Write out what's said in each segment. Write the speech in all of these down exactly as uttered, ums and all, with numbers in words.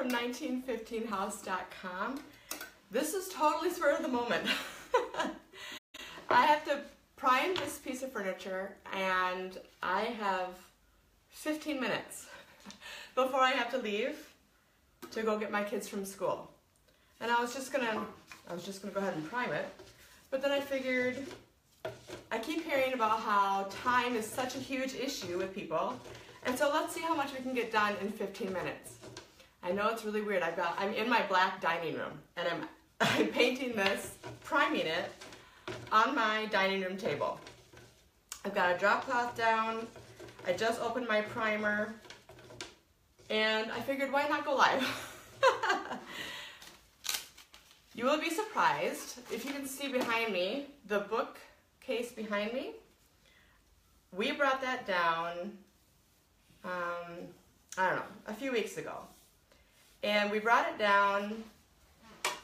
from nineteen fifteen house dot com. This is totally spur of the moment. I have to prime this piece of furniture, and I have fifteen minutes before I have to leave to go get my kids from school. And I was just gonna, I was just gonna go ahead and prime it, but then I figured, I keep hearing about how time is such a huge issue with people, and so let's see how much we can get done in fifteen minutes. I know it's really weird. I've got, I'm in my black dining room, and I'm, I'm painting this, priming it, on my dining room table. I've got a drop cloth down, I just opened my primer, and I figured, why not go live? You will be surprised. If you can see behind me, the bookcase behind me, we brought that down, um, I don't know, a few weeks ago. And we brought it down,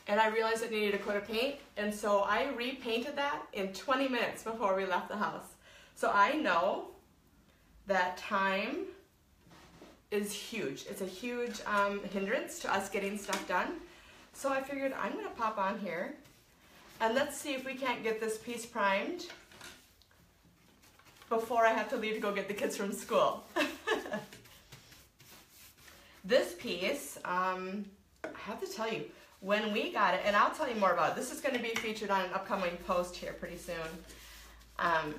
and I realized it needed a coat of paint, and so I repainted that in twenty minutes before we left the house. So I know that time is huge. It's a huge um, hindrance to us getting stuff done. So I figured I'm gonna pop on here and let's see if we can't get this piece primed before I have to leave to go get the kids from school. This piece, um, I have to tell you, when we got it, and I'll tell you more about it, this is gonna be featured on an upcoming post here pretty soon. Um,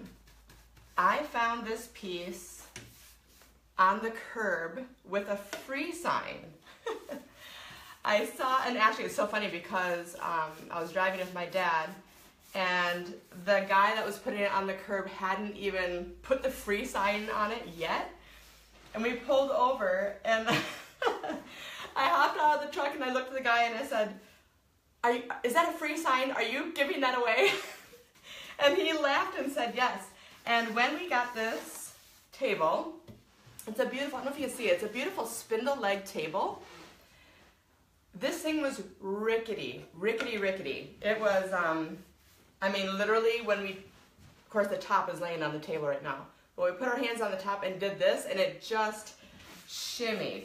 I found this piece on the curb with a free sign. I saw, and actually it's so funny because um, I was driving with my dad, and the guy that was putting it on the curb hadn't even put the free sign on it yet. And we pulled over, and I hopped out of the truck and I looked at the guy and I said, Are you, is that a free sign? Are you giving that away? And he laughed and said yes. And when we got this table, it's a beautiful, I don't know if you can see it, it's a beautiful spindle leg table. This thing was rickety, rickety, rickety. It was, um, I mean, literally when we, of course the top is laying on the table right now, but we put our hands on the top and did this, and it just shimmied.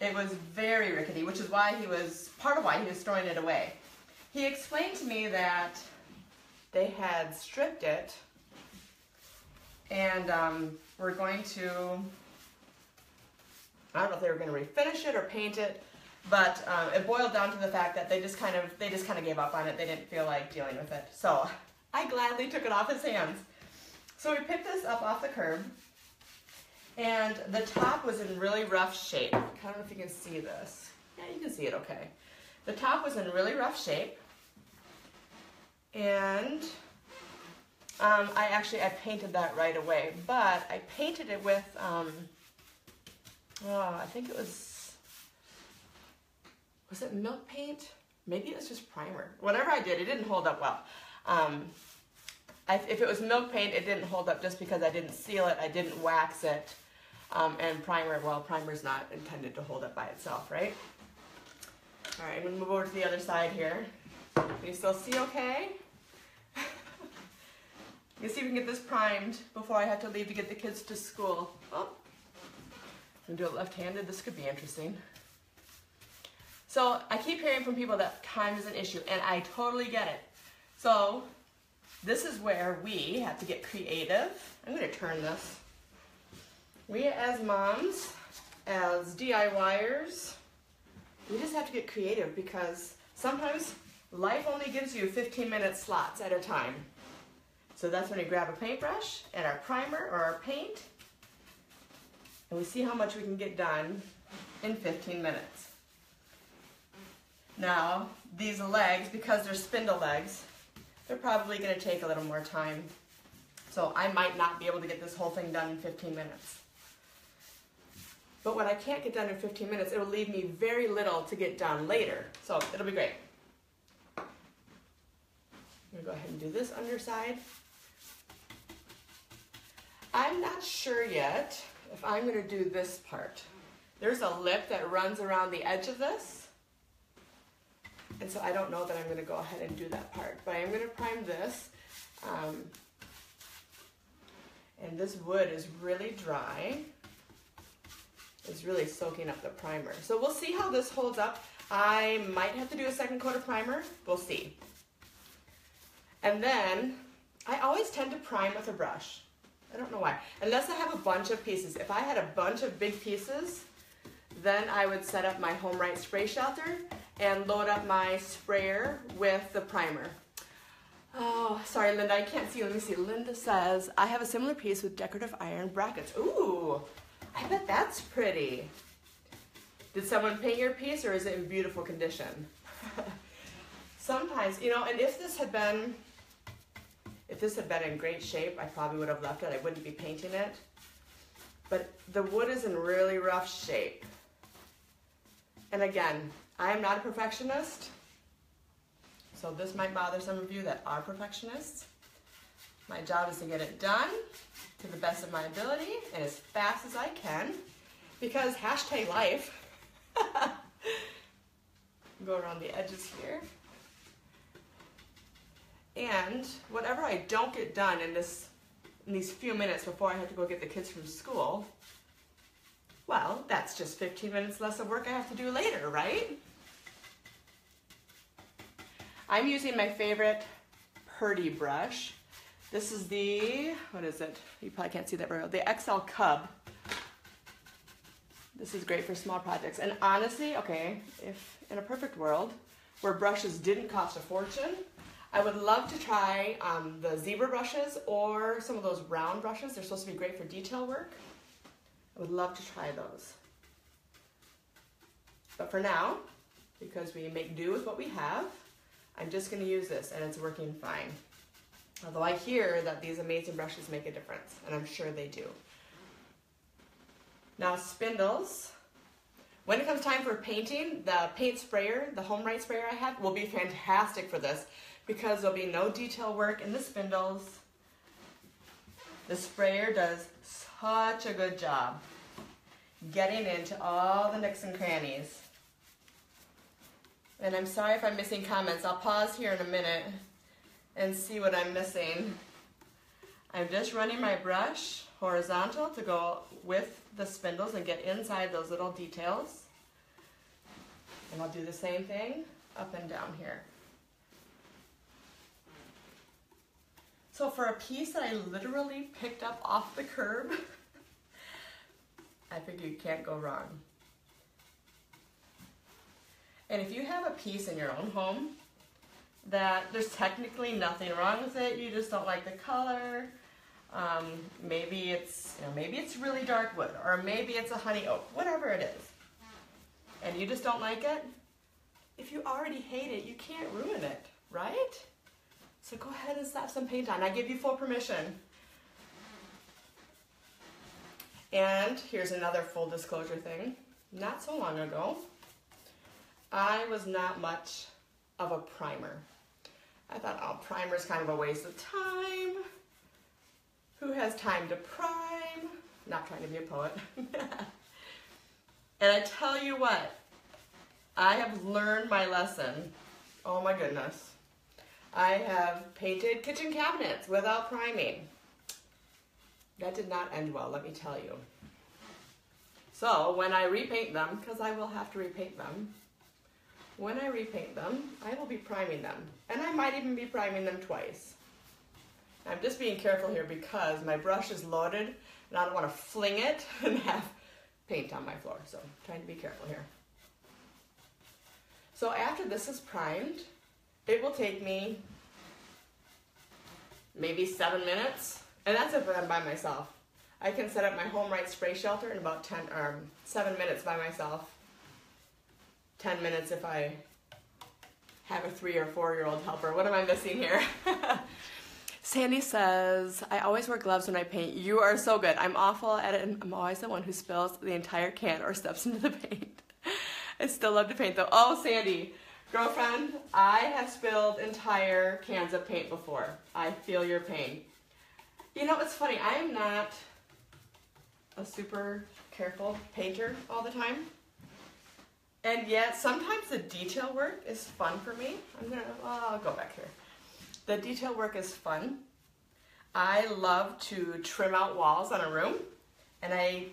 It was very rickety, which is why he was, part of why he was throwing it away. He explained to me that they had stripped it, and um, we're going to, I don't know if they were going to refinish it or paint it, but um, it boiled down to the fact that they just kind of they just kind of gave up on it. They didn't feel like dealing with it. So I gladly took it off his hands. So we picked this up off the curb, and the top was in really rough shape. I don't know if you can see this. Yeah, you can see it okay. The top was in really rough shape, and um, I actually I painted that right away. But I painted it with um, oh, I think it was. Was it milk paint? Maybe it was just primer. Whatever I did, it didn't hold up well. Um, I, if it was milk paint, it didn't hold up just because I didn't seal it, I didn't wax it, um, and primer, well, primer's not intended to hold up by itself, right? All right, I'm gonna move over to the other side here. Can you still see okay? Let's see if we can get this primed before I have to leave to get the kids to school. Oh, I'm gonna do it left-handed, this could be interesting. So I keep hearing from people that time is an issue, and I totally get it. So this is where we have to get creative. I'm going to turn this. We as moms, as D I Y ers, we just have to get creative because sometimes life only gives you fifteen minute slots at a time. So that's when you grab a paintbrush and our primer or our paint, and we see how much we can get done in fifteen minutes. Now, these legs, because they're spindle legs, they're probably going to take a little more time. So I might not be able to get this whole thing done in fifteen minutes. But what I can't get done in fifteen minutes, it'll leave me very little to get done later. So it'll be great. I'm going to go ahead and do this underside. I'm not sure yet if I'm going to do this part. There's a lip that runs around the edge of this. And so I don't know that I'm going to go ahead and do that part, but I am going to prime this. Um, and this wood is really dry. is really soaking up the primer. So we'll see how this holds up. I might have to do a second coat of primer. We'll see. And then I always tend to prime with a brush. I don't know why. Unless I have a bunch of pieces. If I had a bunch of big pieces, then I would set up my HomeRight spray shelter and load up my sprayer with the primer. Oh, sorry, Linda, I can't see. Let me see. Linda says, I have a similar piece with decorative iron brackets. Ooh, I bet that's pretty. Did someone paint your piece, or is it in beautiful condition? Sometimes, you know, and if this had been, if this had been in great shape, I probably would have left it. I wouldn't be painting it. But the wood is in really rough shape. And again, I am not a perfectionist. So this might bother some of you that are perfectionists. My job is to get it done to the best of my ability and as fast as I can, because hashtag life. Go around the edges here. And whatever I don't get done in this in these few minutes before I have to go get the kids from school, well, that's just fifteen minutes less of work I have to do later, right? I'm using my favorite Purdy brush. This is the, what is it? You probably can't see that very well. The X L Cub. This is great for small projects. And honestly, okay, if in a perfect world where brushes didn't cost a fortune, I would love to try um, the zebra brushes or some of those round brushes. They're supposed to be great for detail work. I would love to try those. But for now, because we make do with what we have, I'm just gonna use this, and it's working fine. Although I hear that these amazing brushes make a difference, and I'm sure they do. Now spindles. When it comes time for painting, the paint sprayer, the HomeRight sprayer I have, will be fantastic for this, because there'll be no detail work in the spindles. The sprayer does such a good job getting into all the nooks and crannies. And I'm sorry if I'm missing comments. I'll pause here in a minute and see what I'm missing. I'm just running my brush horizontal to go with the spindles and get inside those little details. And I'll do the same thing up and down here. So for a piece that I literally picked up off the curb, I figure you can't go wrong. And if you have a piece in your own home that there's technically nothing wrong with it, you just don't like the color, um, maybe it's you know, maybe it's really dark wood, or maybe it's a honey oak, whatever it is, and you just don't like it, if you already hate it, you can't ruin it, right? So go ahead and slap some paint on. I give you full permission. And here's another full disclosure thing. Not so long ago, I was not much of a primer. I thought, oh, primer's kind of a waste of time. Who has time to prime? Not trying to be a poet. And I tell you what, I have learned my lesson. Oh my goodness. I have painted kitchen cabinets without priming. That did not end well, let me tell you. So when I repaint them, because I will have to repaint them, when I repaint them, I will be priming them. And I might even be priming them twice. I'm just being careful here because my brush is loaded and I don't want to fling it and have paint on my floor. So I'm trying to be careful here. So after this is primed, it will take me maybe seven minutes. And that's if I'm by myself. I can set up my HomeRight spray shelter in about ten or seven minutes by myself. ten minutes if I have a three or four year old helper. What am I missing here? Sandy says, I always wear gloves when I paint. You are so good. I'm awful at it, and I'm always the one who spills the entire can or steps into the paint. I still love to paint though. Oh, Sandy, girlfriend, I have spilled entire cans of paint before. I feel your pain. You know, it's funny, I am not a super careful painter all the time. And yet, sometimes the detail work is fun for me. I'm gonna, well, I'll go back here. The detail work is fun. I love to trim out walls on a room, and I,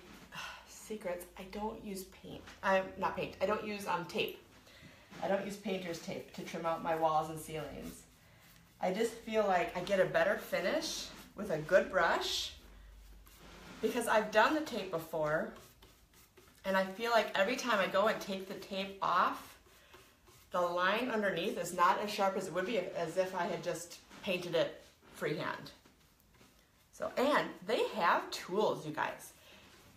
secrets, I don't use paint. I'm not paint. I don't use um, tape. I don't use painter's tape to trim out my walls and ceilings. I just feel like I get a better finish with a good brush because I've done the tape before, and I feel like every time I go and take the tape off, the line underneath is not as sharp as it would be as if I had just painted it freehand. So, and they have tools, you guys.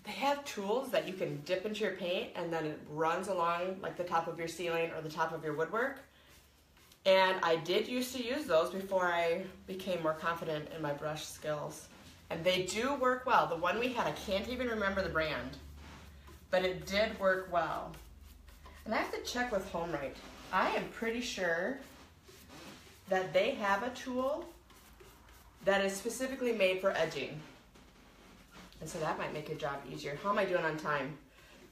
They have tools that you can dip into your paint and then it runs along like the top of your ceiling or the top of your woodwork. And I did used to use those before I became more confident in my brush skills. And they do work well. The one we had, I can't even remember the brand, but it did work well. And I have to check with HomeRight. I am pretty sure that they have a tool that is specifically made for edging. And so that might make your job easier. How am I doing on time?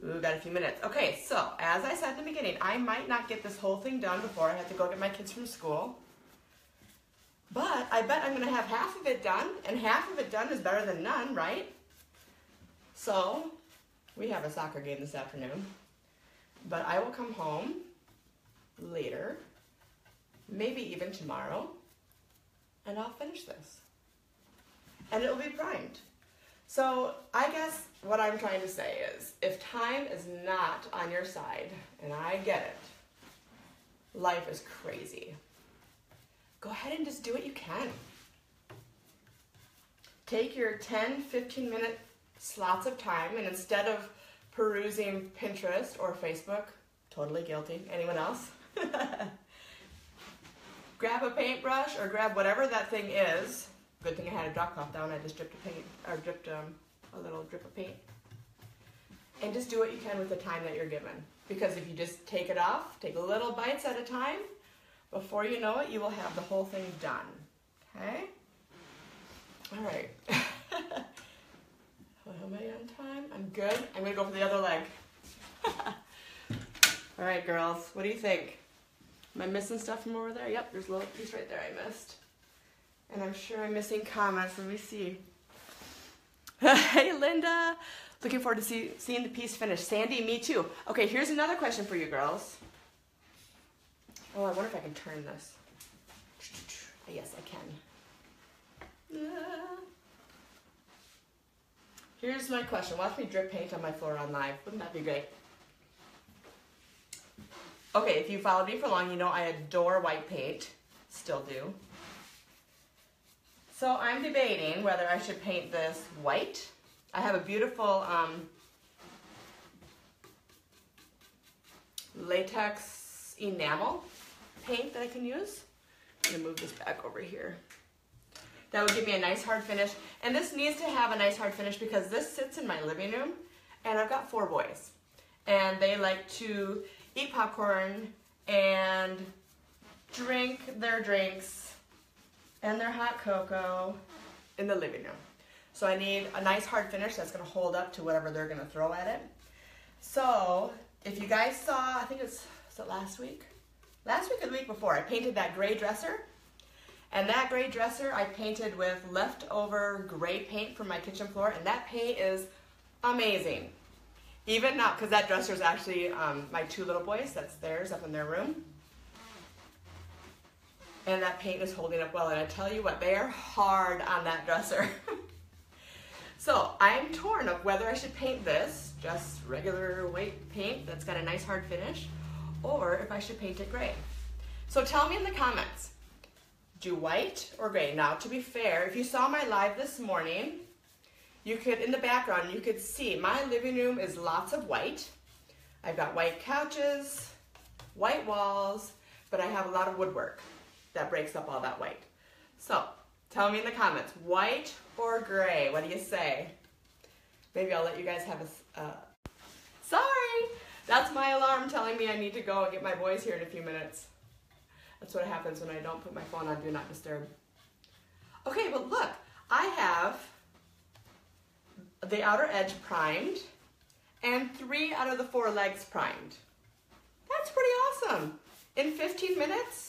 Ooh, got a few minutes. Okay, so as I said in the beginning, I might not get this whole thing done before I have to go get my kids from school, but I bet I'm gonna have half of it done, and half of it done is better than none, right? So we have a soccer game this afternoon, but I will come home later, maybe even tomorrow, and I'll finish this. And it'll be primed. So I guess what I'm trying to say is, if time is not on your side, and I get it, life is crazy. Go ahead and just do what you can. Take your ten, fifteen minute slots of time, and instead of perusing Pinterest or Facebook, totally guilty, anyone else? Grab a paintbrush or grab whatever that thing is. Good thing I had a drop cloth down. I just dripped a paint, or dripped um, a little drip of paint. And just do what you can with the time that you're given. Because if you just take it off, take little bites at a time, before you know it, you will have the whole thing done. Okay? All right. Am I on time? I'm good. I'm gonna go for the other leg. All right, girls. What do you think? Am I missing stuff from over there? Yep, there's a little piece right there I missed. And I'm sure I'm missing comments. Let me see. Hey, Linda. Looking forward to see, seeing the piece finished. Sandy, me too. Okay, here's another question for you girls. Oh, I wonder if I can turn this. Yes, I can. Here's my question. Watch me drip paint on my floor on live. Wouldn't that be great? Okay, if you followed me for long, you know I adore white paint. Still do. So I'm debating whether I should paint this white. I have a beautiful um, latex enamel paint that I can use. I'm gonna move this back over here. That would give me a nice hard finish. And this needs to have a nice hard finish because this sits in my living room and I've got four boys. And they like to eat popcorn and drink their drinks and their hot cocoa in the living room. So I need a nice hard finish that's gonna hold up to whatever they're gonna throw at it. So if you guys saw, I think it was, was it last week? Last week or the week before, I painted that gray dresser. And that gray dresser I painted with leftover gray paint from my kitchen floor, and that paint is amazing. Even now, because that dresser is actually um, my two little boys, that's theirs up in their room. And that paint is holding up well, and I tell you what, they are hard on that dresser. So I'm torn of whether I should paint this, just regular white paint that's got a nice hard finish, or if I should paint it gray. So tell me in the comments, do white or gray? Now to be fair, if you saw my live this morning, you could, in the background, you could see my living room is lots of white. I've got white couches, white walls, but I have a lot of woodwork that breaks up all that white. So tell me in the comments, white or gray? What do you say? Maybe I'll let you guys have a, uh, sorry, that's my alarm telling me I need to go and get my boys here in a few minutes. That's what happens when I don't put my phone on Do Not Disturb. Okay, but look, I have the outer edge primed and three out of the four legs primed. That's pretty awesome. In fifteen minutes,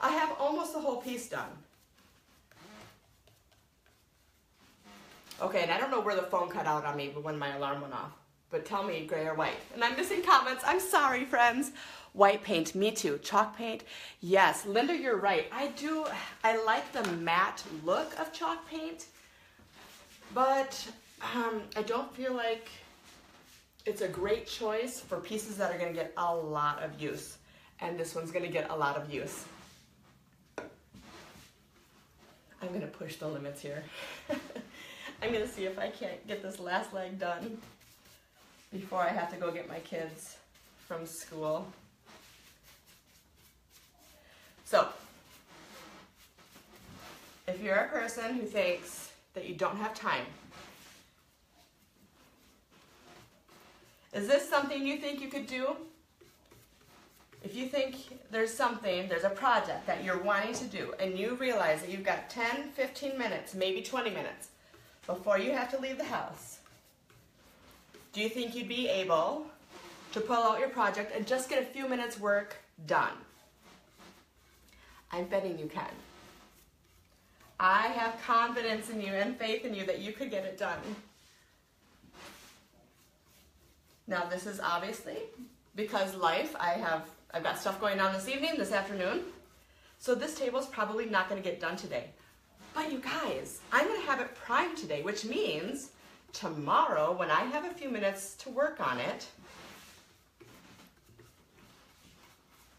I have almost the whole piece done. Okay, and I don't know where the phone cut out on me when my alarm went off, but tell me gray or white. And I'm missing comments, I'm sorry friends. White paint, me too. Chalk paint, yes. Linda, you're right. I do, I like the matte look of chalk paint, but um, I don't feel like it's a great choice for pieces that are gonna get a lot of use. And this one's gonna get a lot of use. I'm gonna push the limits here. I'm gonna see if I can't get this last leg done before I have to go get my kids from school. So, if you're a person who thinks that you don't have time, is this something you think you could do? If you think there's something, there's a project that you're wanting to do and you realize that you've got ten, fifteen minutes, maybe twenty minutes before you have to leave the house, do you think you'd be able to pull out your project and just get a few minutes work done? I'm betting you can. I have confidence in you and faith in you that you could get it done. Now this is obviously because life, I have, I've got stuff going on this evening, this afternoon, so this table's probably not gonna get done today. But you guys, I'm gonna have it primed today, which means tomorrow when I have a few minutes to work on it,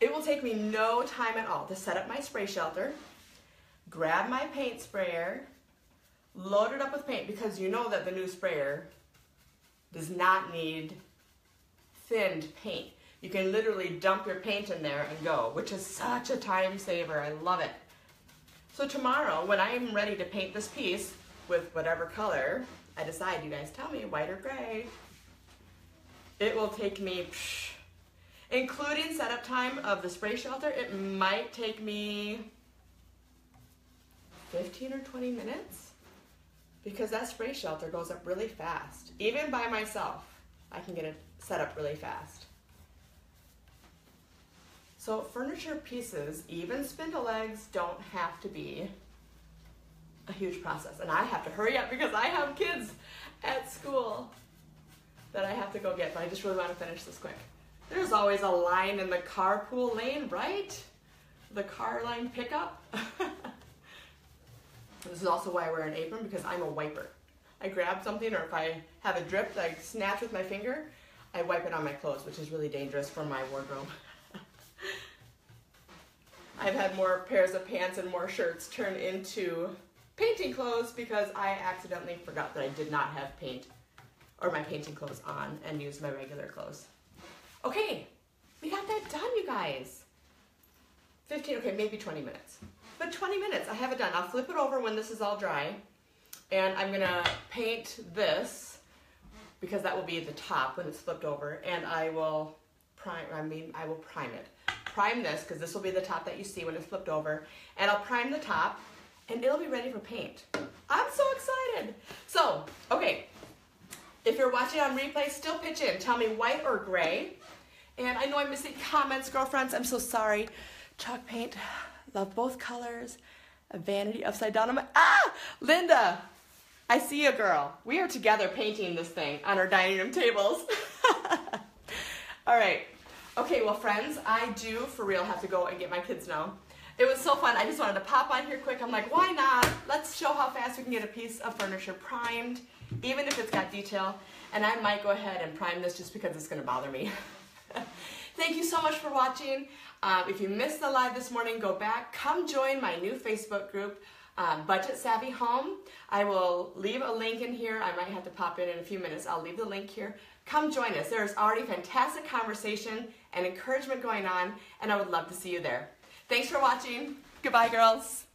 it will take me no time at all to set up my spray shelter, grab my paint sprayer, load it up with paint, because you know that the new sprayer does not need thinned paint. You can literally dump your paint in there and go, which is such a time saver. I love it. So tomorrow when I'm ready to paint this piece with whatever color I decide, you guys tell me, white or gray, it will take me, psh, including setup time of the spray shelter, it might take me fifteen or twenty minutes because that spray shelter goes up really fast. Even by myself, I can get it set up really fast. So furniture pieces, even spindle legs, don't have to be a huge process. And I have to hurry up because I have kids at school that I have to go get, but I just really want to finish this quick. There's always a line in the carpool lane, right? The car line pickup. This is also why I wear an apron, because I'm a wiper. I grab something, or if I have a drip that I snatch with my finger, I wipe it on my clothes, which is really dangerous for my wardrobe. I've had more pairs of pants and more shirts turn into painting clothes because I accidentally forgot that I did not have paint or my painting clothes on and used my regular clothes. Okay, we got that done, you guys. fifteen, okay, maybe twenty minutes. But twenty minutes, I have it done. I'll flip it over when this is all dry, and I'm gonna paint this because that will be the top when it's flipped over, and I will prime, I mean, I will prime it. Prime this, because this will be the top that you see when it's flipped over, and I'll prime the top, and it'll be ready for paint. I'm so excited. So, okay, if you're watching on replay, still pitch in. Tell me white or gray. And I know I'm missing comments, girlfriends. I'm so sorry. Chalk paint. Love both colors. A vanity upside down. I'm, ah! Linda, I see a girl. We are together painting this thing on our dining room tables. All right. Okay, well, friends, I do, for real, have to go and get my kids now. It was so fun. I just wanted to pop on here quick. I'm like, why not? Let's show how fast we can get a piece of furniture primed, even if it's got detail. And I might go ahead and prime this just because it's going to bother me. Thank you so much for watching. Uh, if you missed the live this morning, go back. Come join my new Facebook group, uh, Budget Savvy Home. I will leave a link in here. I might have to pop in in a few minutes. I'll leave the link here. Come join us. There is already fantastic conversation and encouragement going on, and I would love to see you there. Thanks for watching. Goodbye, girls.